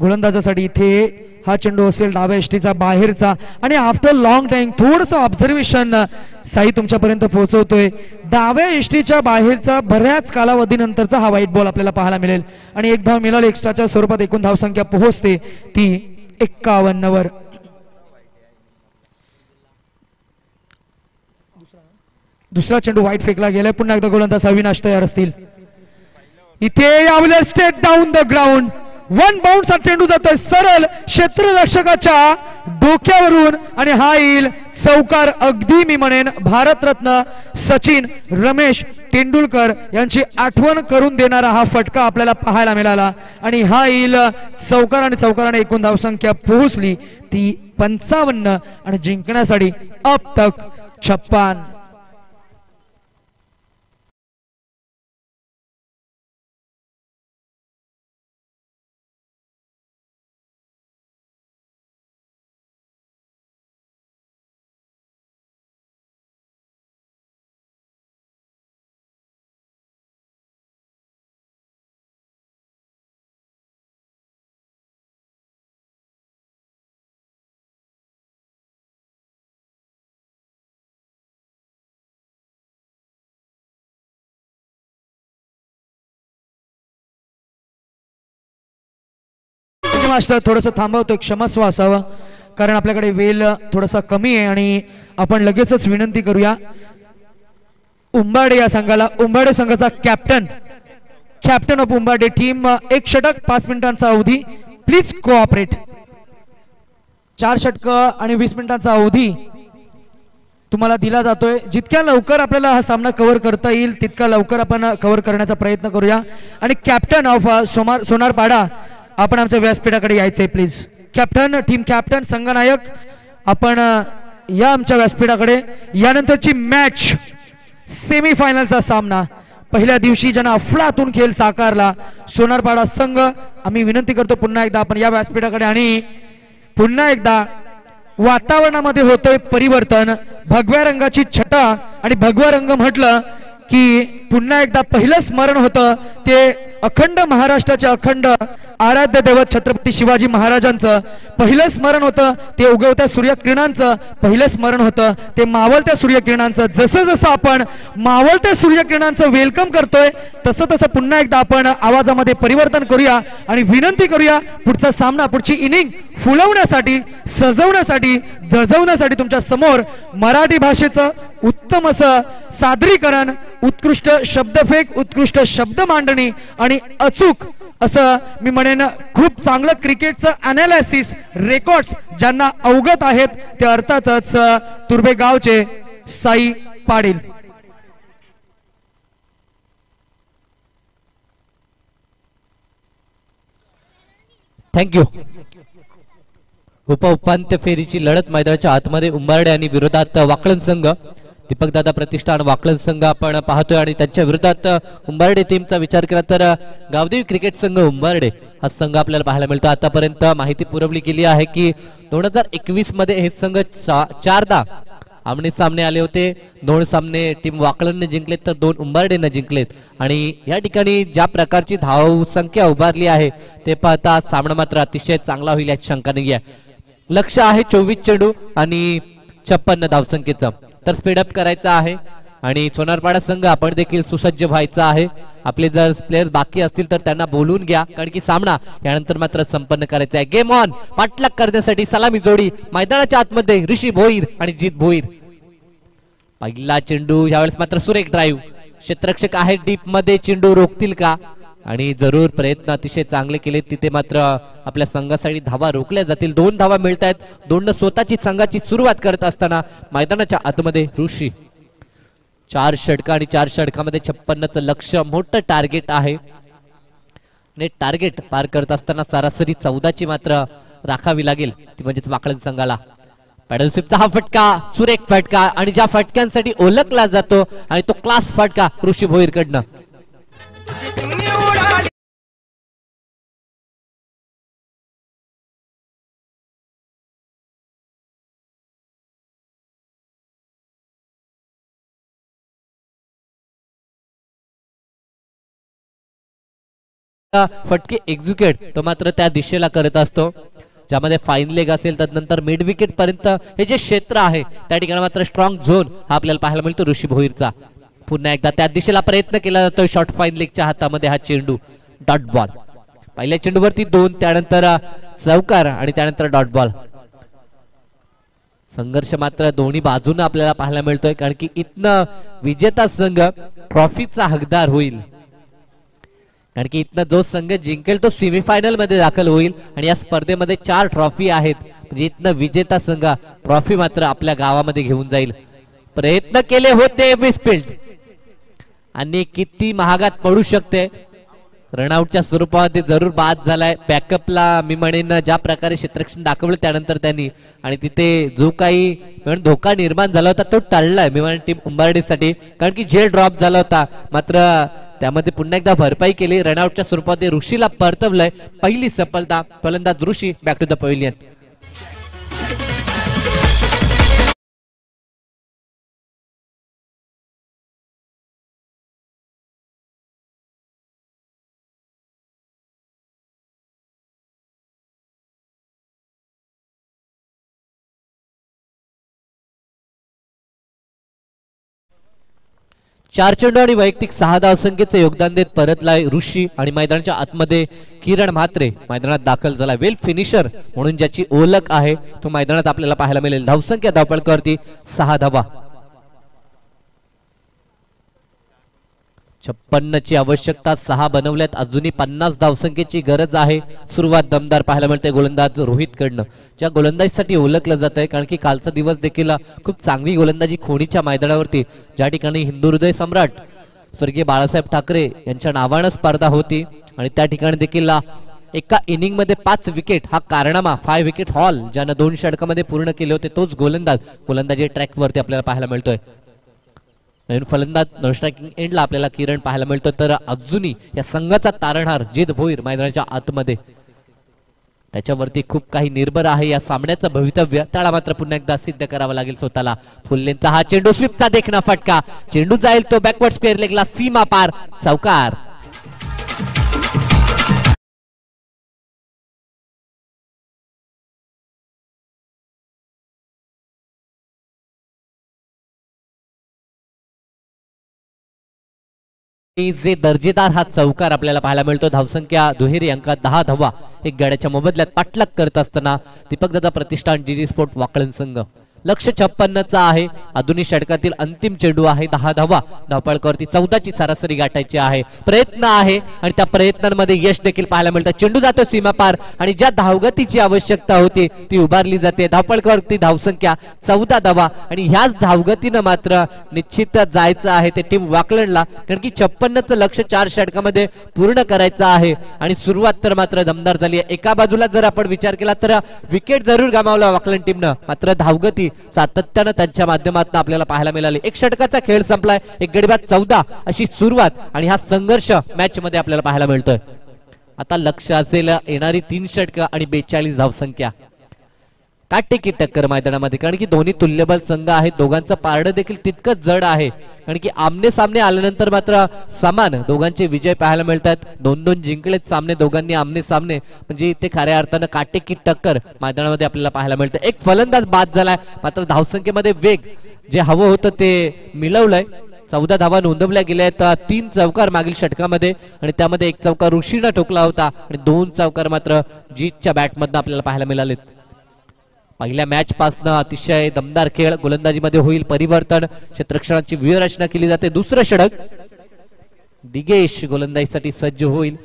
गोलंदाजासाठी इथे हा चेंडू असेल डाव्या एष्टीचा बाहेरचा आणि आफ्टर लॉंग टाइम थोडंसं ऑब्झर्वेशन साई तुमच्यापर्यंत पोहोचवतोय. डाव्या एष्टीच्या बाहेरचा बऱ्याच कालावधीनंतरचा हा व्हाईट बॉल आपल्याला पाहायला मिळेल आणि एक धाव मिळाली एक्स्ट्राच्या स्वरूपात. एकूण धावसंख्या पोहोचते ती 51 वर. दुसरा चेंडू वाईट फेकला गेलाय. पुन्हा एकदा गोलंदाज अविनाश तयार असतील. इथे यावेळेला straight down the ground, one bound चा चेंडू जातोय सरळ क्षेत्ररक्षकाच्या डोक्यावरून आणि हा येईल चौकार. अगदी मी म्हणेन भारतरत्न सचिन रमेश तेंडुलकर यांची आठवण करून देणारा हा फटका आपल्याला पाहायला मिळाला आणि हा येईल चौकार आणि चौकाराने एकूण धावसंख्या पोहोचली ती 55 आणि जिंकण्यासाठी अब तक 56. थोडंसं थांबवतोय, क्षमस्व असावं, कारण आपल्याकडे वेळ थोडासा कमी आहे आणि आपण लगेचच विनंती करूया उंबार्डे या संघाला. उंबार्डे संघाचा captain, captain of Umbarde team, 1 षटक 5 मिनिटांचा अवधी, प्लीज कोऑपरेट. 4 षटक आणि 20 मिनिटांचा अवधी तुम्हाला दिला जातोय. जितक्या लवकर आपल्याला हा सामना कव्हर करता येईल तितका लवकर आपण कव्हर करण्याचा प्रयत्न करूया आणि कॅप्टन ऑफ सोनार पाडा आपण आमच्या व्यासपीठाकडे यायचंय प्लीज. कॅप्टन, टीम कॅप्टन, संघनायक आपण या आमच्या व्यासपीठाकडे. यानंतरची मॅच सेमीफायनलचा सामना, पहिल्या दिवशी ज्यांना अफलातून खेळ साकारला सोनारपाडा संघ, आम्ही विनंती करतो पुन्हा एकदा आपण या व्यासपीठाकडे. आणि पुन्हा एकदा वातावरणामध्ये होतंय परिवर्तन, भगव्या रंगाची छटा आणि भगवा रंग म्हटलं की पुन्हा एकदा पहिलं स्मरण होतं ते अखंड महाराष्ट्राच्या अखंड आराध्य दैवत छत्रपती शिवाजी महाराजांचं पहिलं स्मरण होतं, ते उगवत्या सूर्यकिरणांचं पहिलं स्मरण होतं, ते मावळत्या सूर्यकिरणांचं. जसं जसं आपण मावळत्या सूर्यकिरणांचं वेलकम करतोय तसं तसं पुन्हा एकदा आपण आवाजामध्ये परिवर्तन करूया आणि विनंती करूया पुढचा सामना, पुढची इनिंग फुलवण्यासाठी, सजवण्यासाठी, गजवण्यासाठी तुमच्या समोर मराठी भाषेचं उत्तम असं सादरीकरण, उत्कृष्ट शब्दफेक, उत्कृष्ट शब्द मांडणी आणि अचूक असं मी म्हणेन खूप चांगलं क्रिकेटचं अनालिसिस, रेकॉर्ड्स ज्यांना अवगत आहेत ते अर्थातच तुर्बे गावचे साई पाटील. थँक्यू. उपांत्य फेरीची लढत मैदानाच्या आतमध्ये उंबारडे आणि विरोधात वाकलन संघ, दीपक दादा प्रतिष्ठान वाकलन संघ आपण पाहतोय आणि त्यांच्या विरोधात उंबारडे टीमचा विचार केला तर गावदेवी क्रिकेट संघ उंबारडे हा संघ आपल्याला पाहायला मिळतो. आतापर्यंत माहिती पुरवली गेली आहे की 2021 मध्ये हे संघ चारदा आमने सामने आले होते. 2 सामने टीम वाकलनने जिंकलेत तर 2 उंबारडेने जिंकलेत आणि या ठिकाणी ज्या प्रकारची धावसंख्या उभारली आहे ते पाहता सामना मात्र अतिशय चांगला होईल याची शंका नाही आहे. लक्ष्य आहे 24 चेंडू आणि 56 धावसंख्येचं, तर स्पीडअप करायचा आहे आणि सोनारपाडा संघ आपण देखील सुसज्ज व्हायचा आहे. आपले जर प्लेयर्स बाकी असतील तर त्यांना बोलून घ्या, कारण की सामना यानंतर मात्र संपन्न करायचा आहे. Game on. पाठलाग करण्यासाठी सलामी जोडी मैदानाच्या आतमध्ये ऋषी भोईर आणि जीत भोईर. पहिला चेंडू यावेळेस मात्र सुरेख ड्राईव्ह, क्षेत्ररक्षक आहे डीप मध्ये, चेंडू रोखतील का आणि जरूर प्रयत्न अतिशय चांगले केले तिथे, मात्र आपल्या संघासाठी धावा रोखल्या जातील. 2 धावा मिळत आहेत. 2 स्वतःची संघाची सुरुवात करत असताना मैदानाच्या आतमध्ये ऋषी 4 षटक आणि 4 षटकामध्ये 56चं लक्ष, मोठं टार्गेट आहे. नेट टार्गेट पार करत असताना सरासरी 14ची मात्र राखावी लागेल ती म्हणजेच वाकलन संघाला. पॅडलशिपचा हा फटका सुरेख फटका आणि ज्या फटक्यांसाठी ओळखला जातो आणि तो क्लास फटका ऋषी भोईरकडनं. फटके एक्झिक्यूट तो मात्र त्या दिशेला करत असतो ज्यामध्ये फाईन लेग असेल, त्यानंतर मिड विकेट पर्यंत हे जे क्षेत्र आहे त्या ठिकाणी मात्र स्ट्रॉंग झोन हा आपल्याला पाहायला मिळतो ऋषी भोईरचा. पुन्हा एकदा त्या दिशेला प्रयत्न केला जातोय. शॉर्ट फाईन लेगच्या हातामध्ये हा चेंडू, डॉट बॉल. पहिल्या चेंडूवरती 2, त्यानंतर चौकार आणि त्यानंतर डॉट बॉल. संघर्ष मात्र दोन्ही बाजूने आपल्याला पाहायला मिळतोय, कारण की इथनं विजेता संघ ट्रॉफीचा हकदार होईल, कारण की इथनं जो संघ जिंकेल तो सेमीफायनल मध्ये दाखल होईल आणि या स्पर्धेमध्ये 4 ट्रॉफी आहेत. म्हणजे इथनं विजेता संघ ट्रॉफी मात्र आपल्या गावामध्ये घेऊन जाईल. प्रयत्न केले होते मिसफील्ड आणि किती महागात पडू शकते. रनआउटच्या स्वरूपामध्ये जरूर बाद झालाय. बॅकअपला मी म्हणेन ज्या प्रकारे क्षेत्ररक्षण दाखवलं त्यानंतर त्यांनी आणि तिथे जो काही धोका निर्माण झाला होता तो टळलाय मी म्हणेन टीम उंबारडेसाठी, कारण की झेल ड्रॉप झाला होता मात्र त्यामध्ये पुन्हा एकदा भरपाई केली. रनआउटच्या स्वरूपामध्ये ऋषीला परतवलंय. पहिली सफलता, फलंदाज Rishi back to the pavilion. चार चेंडू आणि वैयक्तिक 6 धावसंख्येचं योगदान देत परतलाय ऋषी आणि मैदानाच्या आतमध्ये किरण म्हात्रे मैदानात दाखल झाला. वेल फिनिशर म्हणून ज्याची ओळख आहे तो मैदानात आपल्याला पाहायला मिळेल. धावसंख्या धावपळकरती 6 धावा. 56ची आवश्यकता, 6 बनवल्यात, अजूनही 50 धावसंख्येची गरज आहे. सुरुवात दमदार पाहायला मिळते गोलंदाज रोहित कडनं, ज्या गोलंदाजीसाठी ओळखलं जात आहे, कारण की कालचा दिवस देखील खूप चांगली गोलंदाजी खोणीच्या मैदानावरती ज्या ठिकाणी हिंदू हृदय सम्राट स्वर्गीय बाळासाहेब ठाकरे यांच्या नावानं स्पर्धा होती आणि त्या ठिकाणी देखील एका इनिंग मध्ये 5 विकेट हा कारनामा, 5 विकेट हॉल ज्यानं 2 षटकामध्ये पूर्ण केले होते तोच गोलंदाज गोलंदाजी ट्रॅकवरती आपल्याला पाहायला मिळतोय. नवीन फलंदाज नो स्ट्रायकिंग एंडला आपल्याला किरण पाहायला मिळतो. तर अजूनही या संघाचा तारणहार जीत भोईर मैदानाच्या आतमध्ये, त्याच्यावरती खूप काही निर्भर आहे या सामन्याचं भवितव्य. त्याला मात्र पुन्हा एकदा सिद्ध करावं लागेल स्वतःला. फुल्लेंचा हा चेंडू, स्वीपचा देखना फटका, चेंडू जाईल तो बॅकवर्ड स्क्वेअर लेगला, सीमा पार, चौकार. जे दर्जेदार हा चौकार आपल्याला पाहायला मिळतो। धावसंख्या दुहेरी अंकात 10 धावा एक गड्याच्या मोबदल्यात पाठलाग करत असताना दीपक दादा प्रतिष्ठान जीजी स्पोर्ट वाकळण संघ लक्ष 56 चा आहे। आधुनिक षटकातील अंतिम चेंडू आहे। 10 धावा धावपळकरती 14 ची सरासरी गाठायची आहे। प्रयत्न आहे आणि त्या प्रयत्नांमध्ये यश देखील पाहायला मिळतं। चेंडू जातो सीमा पार आणि ज्या धावगतीची आवश्यकता होती ती उभारली जाते। धावपळकरती धावसंख्या 14 धावा आणि ह्याच धावगतीने मात्र निश्चित जायचं आहे ते टीम वाकळणला, कारण की 56 चं लक्ष 4 षटकांमध्ये पूर्ण करायचं आहे। आणि सुरुवात तर मात्र दमदार झाली आहे। एका बाजूला जर आपण विचार केला तर विकेट जरूर गमावला वाकळण टीमनं, मात्र धावगती सातत्याने त्यांच्या माध्यमातून आपल्याला पाहायला मिळाले। एक षटकाचा खेळ संपलाय, एक गडीबाद 14 अशी सुरुवात आणि हा संघर्ष मॅच मध्ये आपल्याला पाहायला मिळतोय। आता लक्ष असेल येणारी 3 षटक आणि 42 धावसंख्या काटेकी टक्कर मैदानामध्ये, कारण की दोन्ही तुल्यबल संघ आहेत। दोघांचं पारडं देखील तितकंच जड आहे, कारण की आमने सामने आल्यानंतर मात्र समान दोघांचे विजय पाहायला मिळतात। 2-2 जिंकलेत सामने दोघांनी आमने सामने, म्हणजे इथे खऱ्या अर्थानं काटेकी टक्कर मैदानामध्ये आपल्याला पाहायला मिळते। एक फलंदाज बाद झालाय, मात्र धावसंख्येमध्ये वेग जे हवं होतं ते मिळवलंय। 14 धावा नोंदवल्या गेल्या आहेत। 3 चौकार मागील षटकामध्ये आणि त्यामध्ये एक चौकार ऋषीनं ठोकला होता आणि 2 चौकार मात्र जीतच्या बॅटमधनं आपल्याला पाहायला मिळालेत। पहिल्या मॅच पासून अतिशय दमदार खेळ, गोलंदाजीमध्ये होईल परिवर्तन, क्षेत्रक्षणाची व्यूहरचना केली जाते। दुसरं षटक दिगेश गोलंदाजीसाठी सज्ज होईल।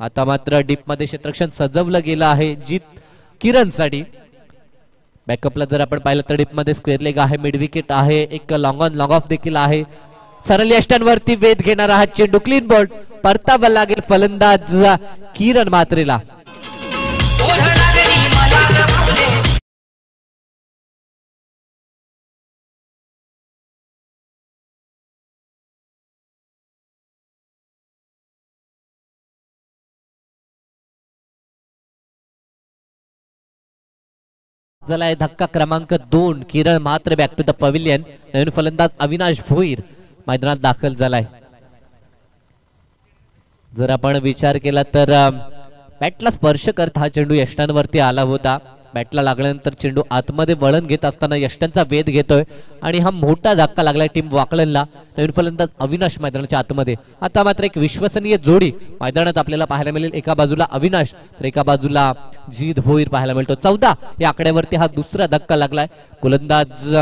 आता मात्र डीप मध्ये क्षेत्रक्षण सजवलं गेलं आहे जीत किरणसाठी। बॅकअपला जर आपण पाहिलं तर डीप मध्ये स्क्वेअर लेग आहे, मिड विकेट आहे, एक लॉंग ऑन लॉंग ऑफ देखील आहे। सरल यष्टांवरती वेध घेणारा हा चेंडू क्लीन बॉल परतावा लागेल फलंदाज किरण मात्रेला। धक्का क्रमांक 2 किरण मात्र बॅक टू द पवेलियन। नवीन फलंदाज अविनाश भोईर मैदानात दाखल झालाय। जर आपण विचार केला तर बॅटला स्पर्श करत हा चेंडू यष्टांवरती आला होता। बॅटला लागल्यानंतर चेंडू आतमध्ये वळण घेत असताना यष्टांचा वेध घेतोय आणि हा मोठा धक्का लागलाय टीम वाकळणला। नवीन फलंदाज अविनाश मैदानाच्या आतमध्ये। आता मात्र एक विश्वसनीय जोडी मैदानात आपल्याला पाहायला मिळेल। एका बाजूला अविनाश तर एका बाजूला जीत भोईर पाहायला मिळतो। 14 या आकड्यावरती हा दुसरा धक्का लागलाय। गोलंदाज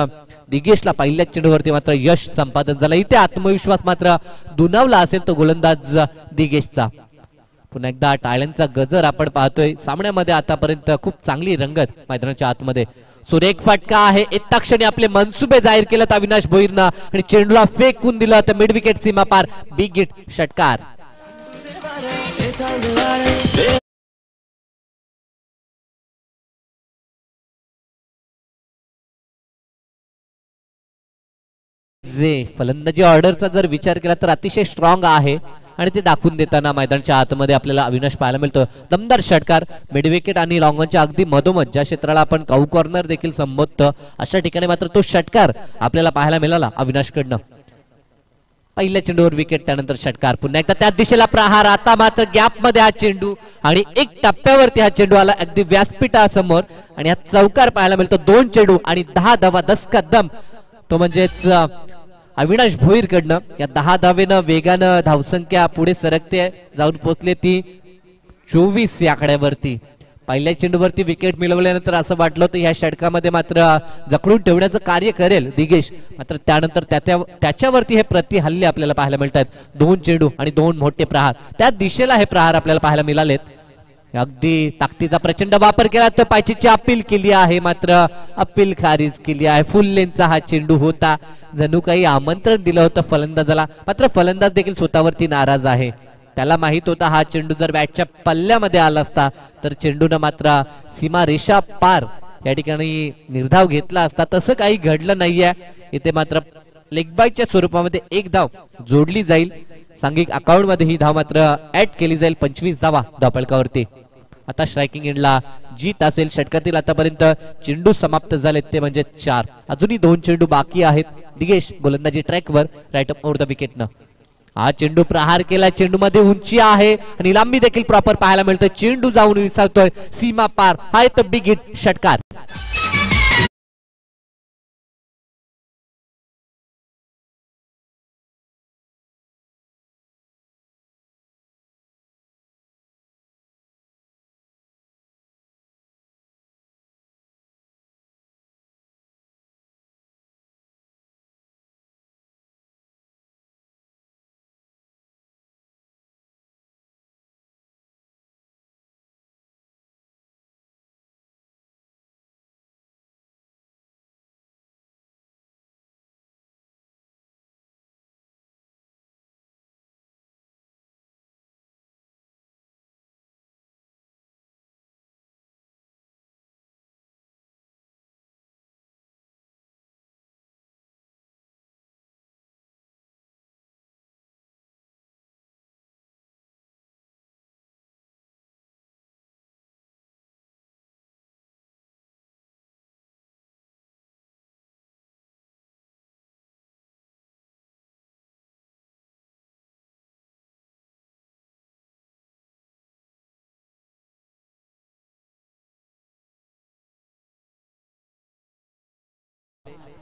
दिगेशला पहिल्या चेंडूवरती मात्र यश संपादन झालं। इथे आत्मविश्वास मात्र दुणावला असेल तो गोलंदाज दिगेशचा। पुन्हा एकदा टाळ्यांचा गजर आपण पाहतोय। सामन्यामध्ये आतापर्यंत खूप चांगली रंगत मैदानाच्या आतमध्ये। सुरेख फटका आहे, एका क्षणी आपले मनसुबे जाहीर केलेत अविनाश भोईरनं आणि चेंडूला फेकून दिला तर मिड विकेट सीमा पार बिग हिट षटकार। जे फलंदाजी ऑर्डरचा जर विचार केला तर अतिशय स्ट्रॉंग आहे आणि ते दाखवून देताना मैदानाच्या आतमध्ये आपल्याला अविनाश पाहायला मिळतो। दमदार षटकार, मिड विकेट आणि लॉंग ऑनच्या अगदी मधोमध ज्या क्षेत्राला आपण काऊ कॉर्नर देखील संबोधतो अशा ठिकाणी मात्र तो षटकार आपल्याला पाहायला मिळाला अविनाशकडनं। पहिल्या चेंडूवर विकेट, त्यानंतर षटकार, पुन्हा एकदा त्या दिशेला प्रहार। आता मात्र गॅप मध्ये हा चेंडू आणि एक टप्प्यावरती हा चेंडू आला अगदी व्यासपीठासमोर आणि हा चौकार पाहायला मिळतो। 2 चेंडू आणि 10 धावा, दसका दम तो म्हणजेच अविनाश भोईर कडनं। या 10 धावेनं वेगानं धावसंख्या पुढे सरकते, जाऊन पोहोचले ती 24 या आकड्यावरती। पहिल्या चेंडूवरती विकेट मिळवल्यानंतर असं वाटलं होतं ह्या षटकामध्ये मात्र जखडून ठेवण्याचं कार्य करेल दिगेश, मात्र त्यानंतर त्याच्यावरती हे प्रतिहल्ले आपल्याला पाहायला मिळतात। 2 चेंडू आणि 2 मोठे प्रहार, त्या दिशेला हे प्रहार आपल्याला पाहायला मिळालेत। अगदी ताकदीचा प्रचंड वापर केला तर पायचीची अपील केली आहे, मात्र अपील खारिज केली आहे। फुल लेनचा हा चेंडू होता, जणू काही आमंत्रण दिलं होतं फलंदाजाला, मात्र फलंदाज देखील स्वतःवरती नाराज आहे। त्याला माहित होता हा चेंडू जर बॅटच्या पल्ल्यामध्ये आला असता तर चेंडूनं मात्र सीमा रेषा पार या ठिकाणी निर्धाव घेतला असता। तसं काही घडलं नाहीये। इथे मात्र लेगबायच्या स्वरूपामध्ये एक धाव जोडली जाईल। सांघिक अकाउंटमध्ये ही धाव मात्र ऍड केली जाईल। 25 धावा धावपळकावरती। आता स्ट्रायकिंग एंडला जीत असेल। षटकातील आतापर्यंत चेंडू समाप्त झालेत ते म्हणजे 4, अजूनही 2 चेंडू बाकी आहेत। दिगेश गोलंदाजी ट्रॅकवर राईट ओव्हर द विकेटनं हा चेंडू प्रहार केला। चेंडूमध्ये उंची आहे आणि लांबी देखील प्रॉपर पाहायला मिळतोय। चेंडू जाऊन विसरतोय सीमा पार, हा येतो बिग हिट षटकार।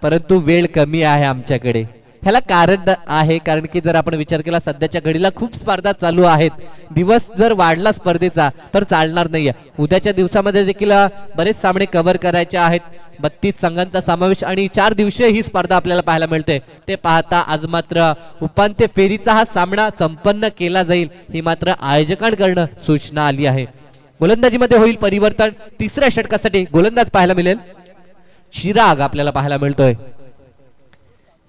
परंतु वेळ कमी आहे आमच्याकडे। ह्याला कारण आहे कारण की जर आपण विचार केला सध्याच्या घडीला खूप स्पर्धा चालू आहेत, दिवस जर वाढला स्पर्धेचा तर चालणार नाहीये। उद्याच्या दिवसामध्ये देखील बरेच सामने कव्हर करायचे आहेत, 32 संघांचा समावेश आणि 4 दिवसीय ही स्पर्धा आपल्याला पाहायला मिळते। ते पाहता आज मात्र उपांत्य फेरीचा हा सामना संपन्न केला जाईल ही मात्र आयोजकांकडून सूचना आली आहे। गोलंदाजीमध्ये होईल परिवर्तन, तिसऱ्या षटकासाठी गोलंदाज पाहायला मिळेल चिराग आपल्याला पाहायला मिळतोय।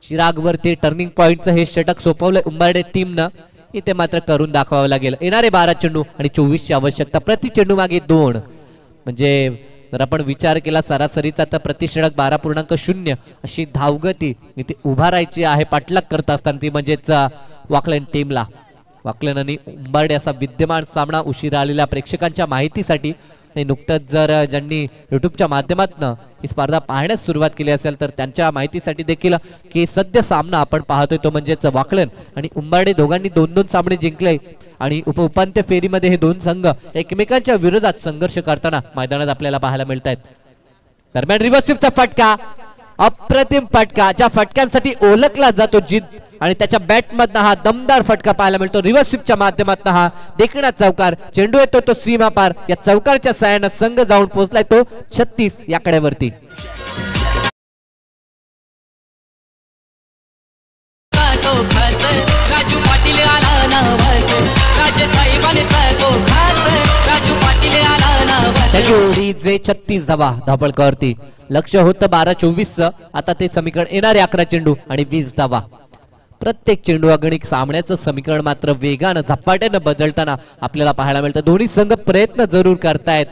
चिराग वरती टर्निंग पॉइंटचं हे षटक सोपवलंय उंबर्डे टीमनं, इथे मात्र करून दाखवावं लागेल। येणारे 12 चेंडू आणि 24 ची आवश्यकता, प्रति चेंडू मागे 2, म्हणजे जर आपण विचार केला सरासरीचा तर प्रतिषेधक 12.0 अशी धावगती इथे उभारायची आहे पाठलाग करत असताना ती म्हणजेच वाकलन टीमला। वाकलन आणि उंबर्डे असा विद्यमान सामना उशिरा आलेल्या प्रेक्षकांच्या माहितीसाठी, नुकतंच जर ज्यांनी यूट्यूबच्या माध्यमातून ही स्पर्धा पाहण्यास सुरुवात केली असेल तर त्यांच्या माहितीसाठी देखील की सध्या सामना आपण पाहतोय तो म्हणजेच वाकलन आणि उंबर्डे दोघांनी 2-2 सामने जिंकले आणि उपांत्य फेरीमध्ये हे 2 संघ एकमेकांच्या विरोधात संघर्ष करताना मैदानात आपल्याला पाहायला मिळत आहेत। दरम्यान रिव्हर्सिव्हचा फटका, अप्रतिम फटका ज्या फटक्यांसाठी ओळखला जातो जीत, आणि त्याच्या बॅटमधनं हा दमदार फटका पाहायला मिळतो। रिव्हर्सिव्हच्या माध्यमातून हा देखणा चौकार, चेंडू येतो तो सीमा पार, या चौकारच्या साहाय्याने संघ जाऊन पोहोचलाय तो 36 या कड्यावरती। जे 36 धावा धावपळ करती, लक्ष्य होतं 12-24, आता ते समीकरण येणारे 11 चेंडू आणि 20 धावा। प्रत्येक चेंडू अगणिक सामन्याचं समीकरण मात्र वेगानं झपाट्यानं बदलताना आपल्याला पाहायला मिळतं। दोन्ही संघ प्रयत्न जरूर करतायत,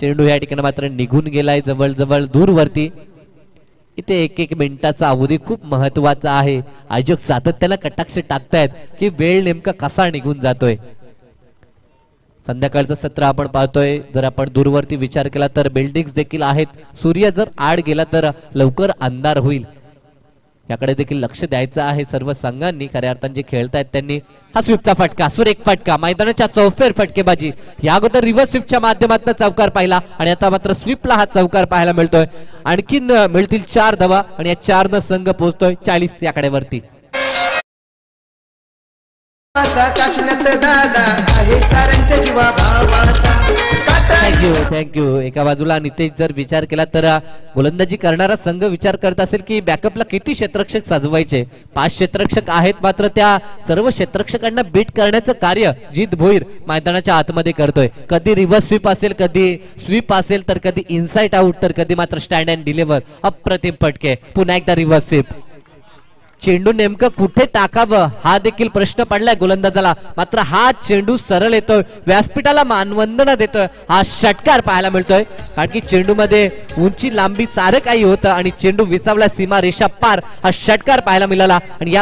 चेंडू या ठिकाणी मात्र निघून गेलाय जवळजवळ दूरवरती। इथे 1-1 मिनिटाचा अवधी खूप महत्वाचा आहे, आयोजक सातत्याला कटाक्ष टाकतायत की वेळ नेमका कसा निघून जातोय। संध्याकाळचं सत्र आपण पाहतोय, जर आपण दूरवरती विचार केला तर बिल्डिंग्स देखील आहेत, सूर्य जर आड गेला तर लवकर अंधार होईल, याकडे देखील लक्ष द्यायचं आहे सर्व संघांनी। खऱ्या अर्थाने जे खेळतायत त्यांनी हा स्वीपचा फटका, सुरेख फटका, मैदानाच्या चौफेर फटकेबाजी। या अगोदर रिव्हर्स स्वीपच्या माध्यमातून चौकार पाहिला आणि आता मात्र स्वीपला हा चौकार पाहायला मिळतोय। आणखीन मिळतील 4 धावा आणि या 4 न संघ पोहोचतोय 40 या कड्यावरती। Thank you thank you. एका बाजूला नितेश जर विचार केला तर गोलंदाजी करणारा संघ विचार करत असेल की बॅकअपला किती क्षेत्ररक्षक साजवायचे, 5 क्षेत्ररक्षक आहेत, मात्र त्या सर्व क्षेत्ररक्षकांना बीट करण्याचं कार्य जीत भोईर मैदानाच्या आतमध्ये करतोय। कधी रिव्हर्स स्वीप असेल, कधी स्वीप असेल, तर कधी इनसाइड आउट, तर कधी मात्र स्टँड अँड डिलिव्हर। अप्रतिम फटके, पुन्हा एकदा रिव्हर्स स्वीप। चेंडू नेमकं कुठे टाकावं हा देखील प्रश्न पडलाय गोलंदाजाला, मात्र हा चेंडू सरळ येतोय, व्यासपीठाला मानवंदना देतोय, हा षटकार पाहायला मिळतोय। कारण की चेंडूमध्ये उंची लांबी सारं काही होतं आणि चेंडू विसावला सीमा रेषा पार, हा षटकार पाहायला मिळाला। आणि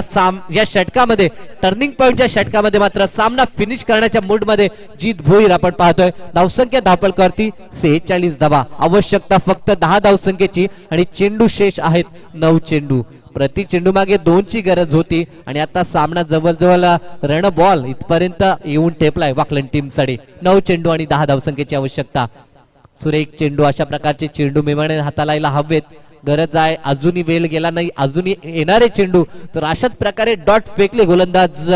या षटकामध्ये टर्निंग पॉईंटच्या षटकामध्ये मात्र सामना फिनिश करण्याच्या मूडमध्ये जीत भोईर आपण पाहतोय। धावसंख्या धावपळ करती 46 धावा, आवश्यकता फक्त 10 धावसंख्येची आणि चेंडू शेष आहेत 9 चेंडू, प्रति चेंडू मागे 2 ची गरज होती आणि आता सामना जवळजवळ रण बॉल इथपर्यंत येऊन टेपलाय वाकलन टीमसाठी। 9 चेंडू आणि 10 धावसंख्येची आवश्यकता, सुरेख चेंडू, अशा प्रकारचे चेंडू मेमाने हाताळायला हवेत, गरज आहे, अजूनही वेळ गेला नाही, अजूनही येणारे चेंडू। तर अशाच प्रकारे डॉट फेकले गोलंदाज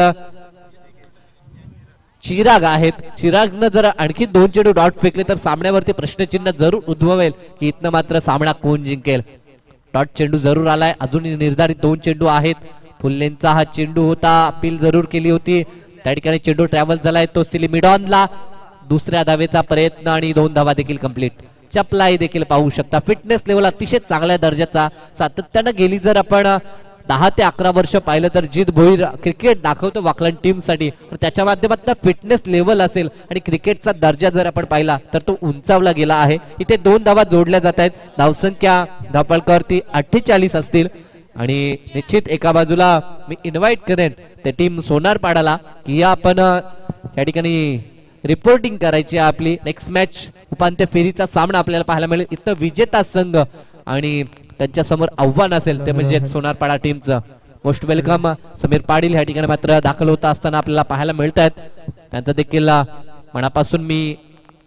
चिराग आहेत, चिरागनं जर आणखी 2 चेंडू डॉट फेकले तर सामन्यावरती प्रश्नचिन्ह जरूर उद्भवेल की इथनं मात्र सामना कोण जिंकेल। डॉट चेंडू जरूर आलाय, अजूनही निर्धारित 2 चेंडू आहेत। फुल्लेंचा हा चेंडू होता, अपील जरूर केली होती, त्या ठिकाणी चेंडू ट्रॅव्हल झालाय तो सिलिमिडॉनला, दुसऱ्या धावेचा प्रयत्न आणि 2 धावा देखील कंप्लीट। चपलाई देखील पाहू शकता, फिटनेस लेवल अतिशय चांगल्या दर्जाचा। सातत्यानं गेली जर आपण 10 ते 11 वर्ष पाहिलं तर जीत भोईर क्रिकेट दाखवतो वाकलन टीमसाठी, त्याच्या माध्यमातून फिटनेस लेवल असेल आणि क्रिकेटचा दर्जा जर आपण पाहिला तर तो उंचावला गेला आहे। इथे 2 धावा जोडल्या जात आहेत, धावसंख्या धावपळकरती 48 असतील। आणि निश्चित एका बाजूला मी इन्व्हाइट करेन ते टीम सोनारपाडाला की आपण या ठिकाणी रिपोर्टिंग करायची आपली नेक्स्ट मॅच, उपांत्य फेरीचा सामना आपल्याला पाहायला मिळेल। इथं विजेता संघ आणि त्यांच्या समोर आव्हान असेल ते म्हणजे सोनारपाडा टीमचं। मोस्ट वेलकम समीर पाटील या ठिकाणी मात्र दाखल होता असताना आपल्याला पाहायला मिळत आहेत, त्यांचा देखील मनापासून मी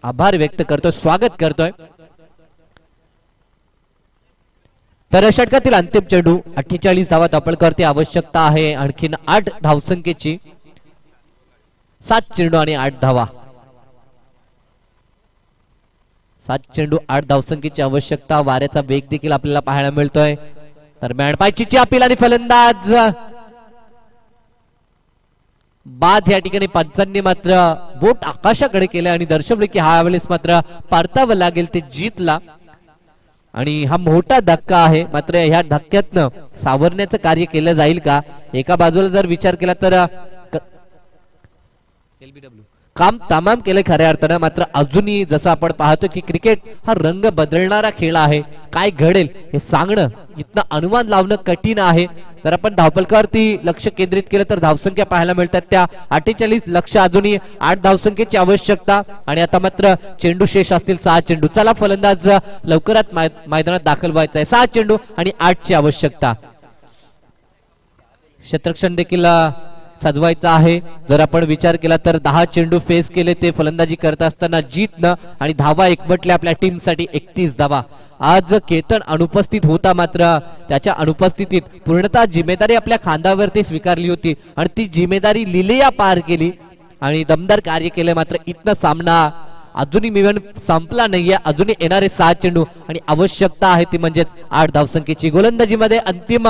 आभार व्यक्त करतोय, स्वागत करतोय। तर षटकातील अंतिम चेंडू 48 धावा दाखल करते आवश्यकता आहे आणखीन 8 धावसंख्येची 7 चेंडू आणि 8 धावा 7 चेंडू 8 धावसंख्येची आवश्यकता वाऱ्याचा वेग देखील आपल्याला पाहायला मिळतोय तर बँडपायची अपील आणि फलंदाज बाद या ठिकाणी पंचांनी मात्र बोट आकाशाकडे केले आणि दर्शवले की हा वेळेस मात्र परतावं लागेल ते जीतला आणि हा मोठा धक्का आहे मात्र ह्या धक्क्यातनं सावरण्याचं कार्य केलं जाईल का एका बाजूला जर विचार केला तर काम तमाम केले खऱ्या अर्थानं मात्र अजूनही जसं आपण पाहतो की क्रिकेट हा रंग बदलणारा खेळ आहे काय घडेल हे सांगणं इतकं अनुमान लावणं कठीण आहे तर आपण धावपलकावरती लक्ष केंद्रित केलं तर धावसंख्या पाहायला मिळतात त्या 48 लक्ष अजूनही 8 धावसंख्येची आवश्यकता आणि आता मात्र चेंडू शेष असतील 6 चेंडू चला फलंदाज लवकरात मैदानात दाखल व्हायचा आहे 7 चेंडू आणि 8 ची आवश्यकता क्षेत्ररक्षण देखील सजवायचं आहे जर आपण विचार केला तर 10 चेंडू फेस केले ते फलंदाजी करत असताना जीतणं आणि धावा एकवटल्या आपल्या टीमसाठी 31 धावा आज केतन अनुपस्थित होता मात्र त्याच्या अनुपस्थितीत पूर्णतः जिम्मेदारी आपल्या खांद्यावरती स्वीकारली होती आणि ती जिम्मेदारी लिलिया पार केली आणि दमदार कार्य केले मात्र इतका सामना अजूनही मिळून संपला नाहीये अजूनही येणारे 7 चेंडू आणि आवश्यकता आहे ती म्हणजे 8 धावसंख्येची गोलंदाजीमध्ये अंतिम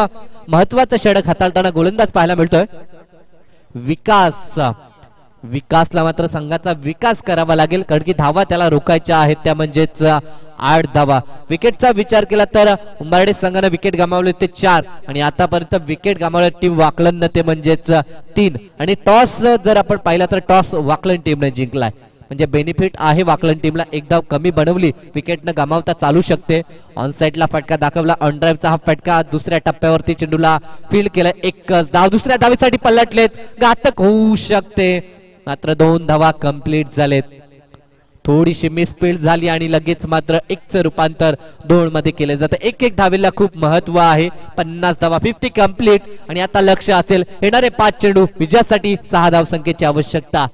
महत्त्वाचा षटक हाताळताना गोलंदाज पाहायला मिळतोय विकासला मात्र संघाचा विकास करावा लागेल कारण की धावा त्याला रोखायच्या आहेत त्या म्हणजेच 8 धावा विकेटचा विचार केला तर उंबरडे संघाने विकेट गमावले ते 4 आणि आतापर्यंत विकेट गमावले टीम वाकलन ते म्हणजेच 3 आणि टॉस जर आपण पाहिला तर टॉस वाकलन टीमने जिंकलाय म्हणजे बेनिफिट आहे वाकलन टीमला एक धाव कमी बनवली विकेट न गमावता चालू शकते ऑन साइडला फटका दाखवला ऑन ड्राइव्हचा हा फटका दुसऱ्या टप्प्यावरती चेंडूला फील्ड केला एक धाव दुसऱ्या धावेसाठी पलटलेत घातक होऊ शकते मात्र 2 धावा कंप्लीट झालेत थोडीशी मिसफील्ड झाली आणि लगेच मात्र 1चं रूपांतर 2 मध्ये केले जातं एक धावेला खूप महत्त्व आहे 50 धावा 50 कंप्लीट आणि आता लक्ष असेल येणारे 5 चेंडू विजयासाठी 6 धावसंख्येची आवश्यकता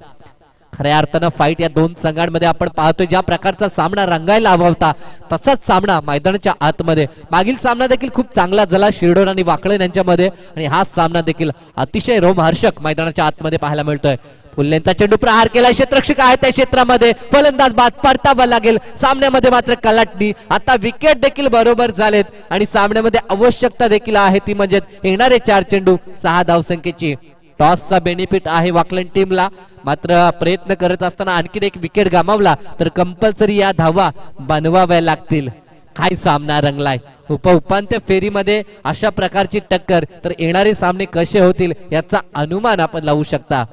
खऱ्या अर्थानं फाईट या 2 संघांमध्ये आपण पाहतोय ज्या प्रकारचा सामना रंगायला हवा होता तसाच सामना मैदानाच्या आतमध्ये मागील सामना देखील खूप चांगला झाला शिरडोन आणि वाकळेन यांच्यामध्ये आणि हा सामना देखील अतिशय रोमहर्षक मैदानाच्या आतमध्ये पाहायला मिळतोय फुल्लेंचा चेंडू प्रहार केला क्षेत्ररक्षक आहे त्या क्षेत्रामध्ये फलंदाज बाद पडतावा लागेल सामन्यामध्ये मात्र कलाटणी आता विकेट देखील बरोबर झालेत आणि सामन्यामध्ये आवश्यकता देखील आहे ती म्हणजे येणारे 4 चेंडू 6 धावसंख्येची टॉसचा बेनिफिट आहे वाकलन टीमला मात्र प्रयत्न करत असताना आणखी एक विकेट गमावला तर कंपल्सरी या धावा बनवाव्या लागतील काय सामना रंगलाय उपांत्य फेरीमध्ये अशा प्रकारची टक्कर तर येणारे सामने कसे होतील याचा अनुमान आपण लावू शकता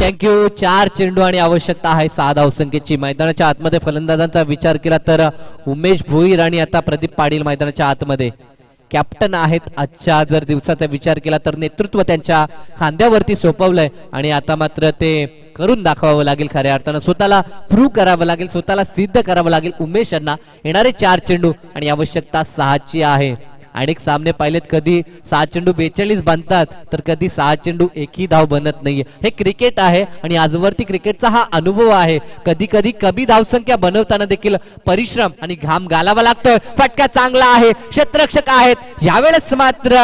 थँक्यू 4 चेंडू आणि आवश्यकता आहे 6 धावसंख्येची मैदानाच्या आतमध्ये फलंदाजांचा विचार केला तर उमेश भोईर आणि आता प्रदीप पाटील मैदानाच्या आतमध्ये कॅप्टन आहेत आजच्या जर दिवसाचा विचार केला तर नेतृत्व त्यांच्या खांद्यावरती सोपवलंय आणि आता मात्र ते करून दाखवावं लागेल खऱ्या अर्थानं स्वतःला प्रूव्ह करावं लागेल स्वतःला सिद्ध करावं लागेल उमेश यांना येणारे 4 चेंडू आणि आवश्यकता 6 ची आहे अनेक सामने पाहिलेत कधी 6 चेंडू 42 बनतात तर कधी 6 चेंडू एकही धाव बनत नाहीये हे क्रिकेट आहे आणि आजवरती क्रिकेटचा हा अनुभव आहे कधी कधी कमी धावसंख्या बनवताना देखील परिश्रम आणि घाम घालावा लागतोय फटका चांगला आहे क्षेत्ररक्षक आहेत यावेळेस मात्र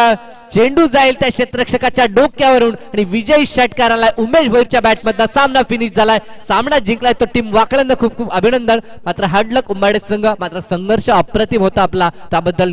चेंडू जाईल त्या क्षेत्ररक्षकाच्या डोक्यावरून आणि विजयी षटकार आलाय उमेश भोईरच्या बॅटमधला सामना फिनिश झालाय सामना जिंकलाय तो टीम वाकळ्यांना खूप खूप अभिनंदन मात्र हार्डलक उंबाडे संघ मात्र संघर्ष अप्रतिम होता आपला त्याबद्दल